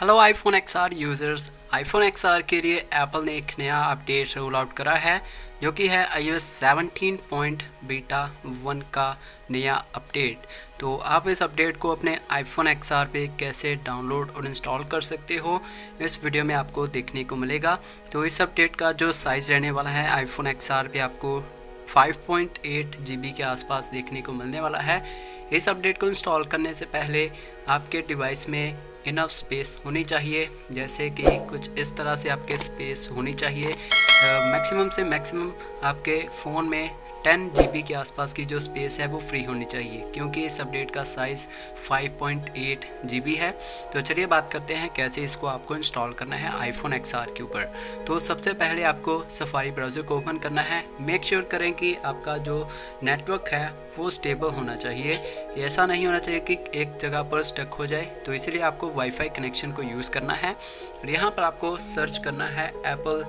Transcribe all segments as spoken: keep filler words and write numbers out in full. Hello iPhone X R users, iPhone X R के लिए Apple ने एक नया अपडेट रोल आउट करा है जो कि है I O S seventeen point beta one का नया अपडेट। तो आप इस अपडेट को अपने iPhone X R पे कैसे डाउनलोड और इंस्टॉल कर सकते हो इस वीडियो में आपको देखने को मिलेगा। तो इस अपडेट का जो साइज़ रहने वाला है iPhone X R पे आपको five point eight G B के आसपास देखने को मिलने वाला है। इस अपडेट को इंस्टॉल करने से पहले आपके डिवाइस में इनफ स्पेस होनी चाहिए, जैसे कि कुछ इस तरह से आपके स्पेस होनी चाहिए। मैक्सिमम से मैक्सिमम आपके फ़ोन में टेन जी बी के आसपास की जो स्पेस है वो फ्री होनी चाहिए, क्योंकि इस अपडेट का size five point eight G B है। तो चलिए बात करते हैं कैसे इसको आपको इंस्टॉल करना है iPhone X R के ऊपर। तो सबसे पहले आपको सफारी ब्राउज़र को ओपन करना है। मेक श्योर करें कि आपका जो नेटवर्क है वो स्टेबल होना चाहिए, ऐसा नहीं होना चाहिए कि एक जगह पर स्टक हो जाए। तो इसलिए आपको वाईफाई कनेक्शन को यूज़ करना है। यहाँ पर आपको सर्च करना है एप्पल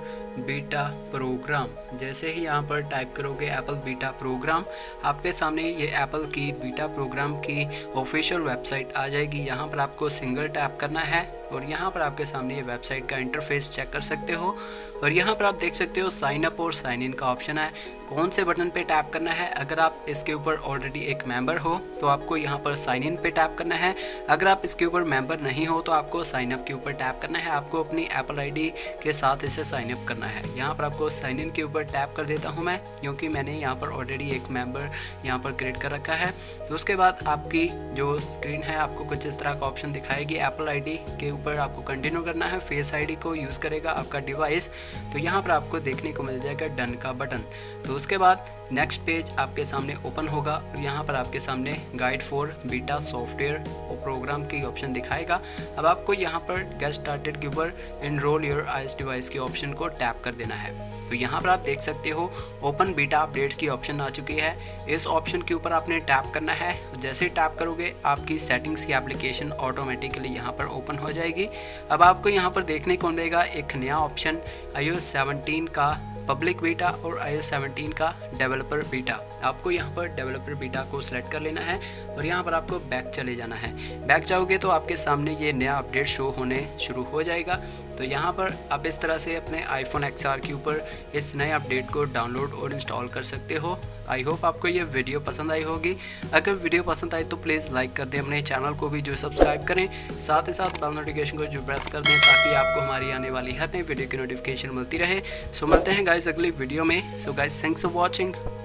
बीटा प्रोग्राम। जैसे ही यहाँ पर टाइप करोगे एप्पल बीटा प्रोग्राम, आपके सामने ये एप्पल की बीटा प्रोग्राम की ऑफिशियल वेबसाइट आ जाएगी। यहाँ पर आपको सिंगल टैप करना है और यहाँ पर आपके सामने ये वेबसाइट का इंटरफेस चेक कर सकते हो। और यहाँ पर आप देख सकते हो साइन अप और साइन इन का ऑप्शन है। कौन से बटन पे टैप करना है? अगर आप इसके ऊपर ऑलरेडी एक मेंबर हो तो आपको यहाँ पर साइन इन पे टैप करना है। अगर आप इसके ऊपर मेंबर नहीं हो तो आपको साइन अप के ऊपर टैप करना है। आपको अपनी एप्पल आई डी के साथ इसे साइन अप करना है। यहाँ पर आपको साइन इन के ऊपर टैप कर देता हूँ मैं, क्योंकि मैंने यहाँ पर ऑलरेडी एक मेंबर यहाँ पर क्रिएट कर रखा है। तो उसके बाद आपकी जो स्क्रीन है आपको कुछ इस तरह का ऑप्शन दिखाएगी। एप्पल आई डी के ऊपर आपको कंटिन्यू करना है। फेस आई डी को यूज़ करेगा आपका डिवाइस। तो यहाँ पर आपको देखने को मिल जाएगा डन का बटन। तो उसके बाद नेक्स्ट पेज आपके सामने ओपन होगा और यहाँ पर आपके सामने गाइड फॉर बीटा सॉफ्टवेयर और प्रोग्राम की ऑप्शन दिखाएगा। अब आपको यहाँ पर गेट स्टार्टेड के ऊपर एनरोल योर आईओएस डिवाइस के ऑप्शन को टैप कर देना है। तो यहाँ पर आप देख सकते हो ओपन बीटा अपडेट्स की ऑप्शन आ चुकी है। इस ऑप्शन के ऊपर आपने टैप करना है। जैसे ही टैप करोगे आपकी सेटिंग्स की एप्लीकेशन ऑटोमेटिकली यहाँ पर ओपन हो जाएगी। अब आपको यहाँ पर देखने को मिलेगा एक नया ऑप्शन आईओएस सेवनटीन का पब्लिक बीटा और आईओएस सेवनटीन का डेवलपर बीटा। आपको यहाँ पर डेवलपर बीटा को सिलेक्ट कर लेना है और यहाँ पर आपको बैक चले जाना है। बैक जाओगे तो आपके सामने ये नया अपडेट शो होने शुरू हो जाएगा। तो यहाँ पर आप इस तरह से अपने iPhone X R के ऊपर इस नए अपडेट को डाउनलोड और इंस्टॉल कर सकते हो। आई होप आपको ये वीडियो पसंद आई होगी। अगर वीडियो पसंद आए तो प्लीज़ लाइक कर दें, अपने चैनल को भी जो सब्सक्राइब करें, साथ ही साथ बेल नोटिफिकेशन को जो प्रेस कर दें, ताकि आपको हमारी आने वाली हर नई वीडियो की नोटिफिकेशन मिलती रहे। सो मिलते हैं गाइस अगली वीडियो में। So guys thanks for watching.